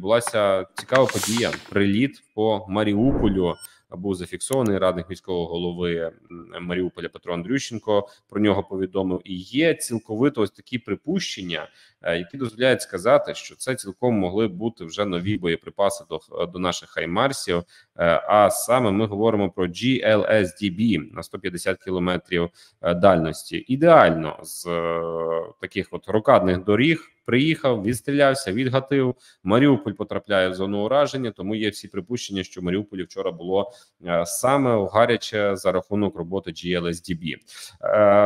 відбулася цікава подія. Приліт по Маріуполю був зафіксований. Радник міського голови Маріуполя Петро Андрющенко про нього повідомив. І є цілковито ось такі припущення, які дозволяють сказати, що це цілком могли бути вже нові боєприпаси до наших HIMARS. А саме ми говоримо про GLSDB на 150 кілометрів дальності. Ідеально з таких от рокадних доріг приїхав, відстрілявся, відгатив. Маріуполь потрапляє в зону ураження, тому є всі припущення, що в Маріуполі вчора було саме гаряче за рахунок роботи GLSDB.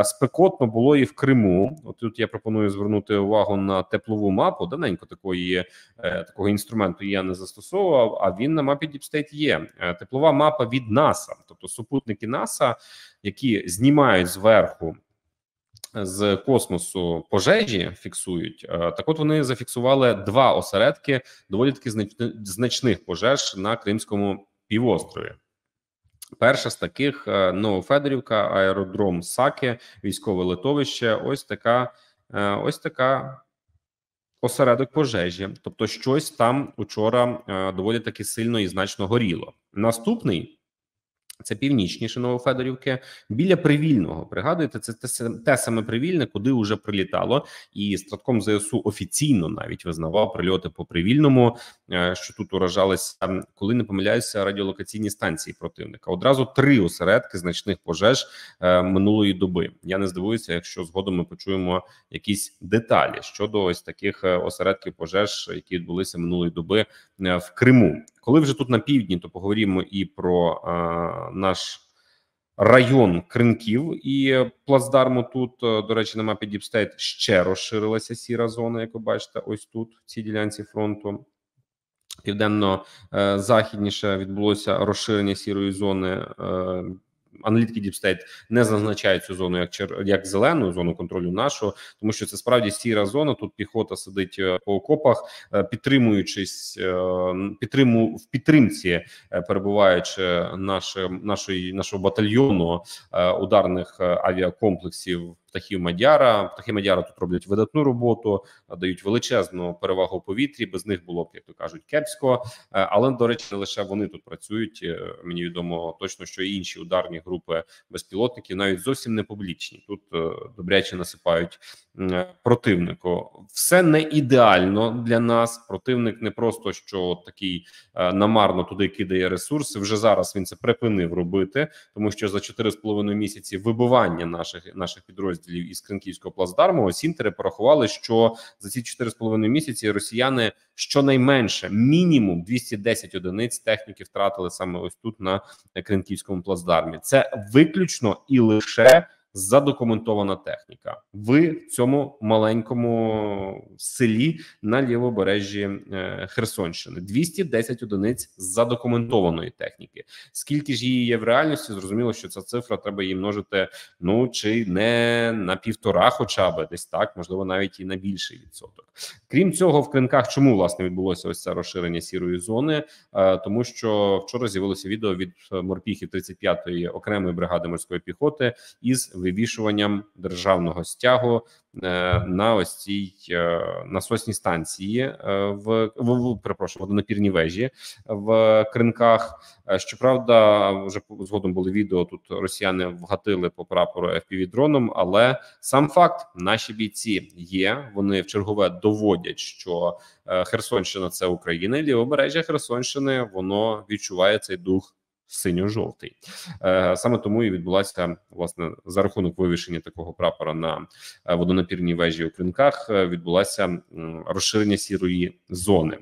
Спекотно було і в Криму. От тут я пропоную звернути увагу на теплову мапу. Давненько такого інструменту я не застосовував, а він на мапі Deep State є. Теплова мапа від NASA, тобто супутники NASA, які знімають зверху з космосу пожежі, фіксують. Так от вони зафіксували два осередки доволі таки значних пожеж на Кримському півострові. Перша з таких Новофедорівка, аеродром Саке, військове литовище, ось така осередок пожежі. Тобто щось там учора доволі таки сильно і значно горіло. Наступний — це північніше Новофедорівки, біля Привільного. Пригадуєте, це те саме Привільне, куди вже прилітало, і Стратком ЗСУ офіційно навіть визнавав прильоти по Привільному, що тут уражалися, коли не помиляюся, радіолокаційні станції противника. Одразу три осередки значних пожеж минулої доби. Я не здивуюся, якщо згодом ми почуємо якісь деталі щодо ось таких осередків пожеж, які відбулися минулої доби в Криму. Коли вже тут на півдні, то поговоримо і про наш район Кринків і плацдарму тут. До речі, на мапі Deep State ще розширилася сіра зона, як ви бачите, ось тут, в цій ділянці фронту. Південно-західніше відбулося розширення сірої зони. Аналітики Deep State не зазначають цю зону як зелену, зону контролю нашу, тому що це справді сіра зона, тут піхота сидить по окопах, в підтримці перебуваючи нашого батальйону ударних авіакомплексів Птахів Мадяра. Птахи Мадяра тут роблять видатну роботу, дають величезну перевагу повітрі, без них було б, як то кажуть, кепсько. Але, до речі, не лише вони тут працюють, мені відомо точно, що і інші ударні групи безпілотників, навіть зовсім не публічні, тут добряче насипають противнику. Все не ідеально для нас, противник не просто, що такий намарно туди кидає ресурси, вже зараз він це припинив робити, тому що за 4,5 місяці вибивання наших підрозділів із Кринківського плацдарму, осінтери порахували, що за ці 4,5 місяці росіяни щонайменше, мінімум 210 одиниць техніки втратили саме ось тут на Кринківському плацдармі. Це виключно і лише задокументована техніка. Ви в цьому маленькому селі на лівобережжі Херсонщини. 210 одиниць задокументованої техніки. Скільки ж її є в реальності, зрозуміло, що ця цифра, треба її множити, ну, чи не на півтора хоча б, десь так, можливо, навіть і на більший відсоток. Крім цього, в Кринках чому, власне, відбулося ось це розширення сірої зони? Тому що вчора з'явилося відео від морпіхів 35-ї окремої бригади морської піхоти із вивішуванням державного стягу на ось цій насосній станції в водонапірній вежі в Кринках. Щоправда, вже згодом були відео, тут росіяни вгатили по прапору FPV-дроном, але сам факт, наші бійці є, вони в чергове доводять, що Херсонщина – це Україна, і лівобережжя Херсонщини, воно відчуває цей дух синьо-жовтий. Саме тому і відбулася, власне, за рахунок вивішення такого прапора на водонапірній вежі у Кринках, відбулася розширення сірої зони.